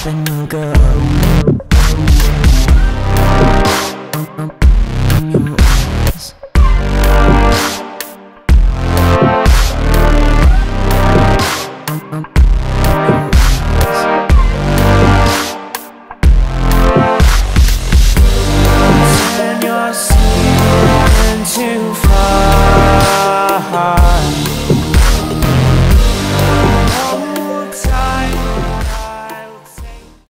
up and we'll go.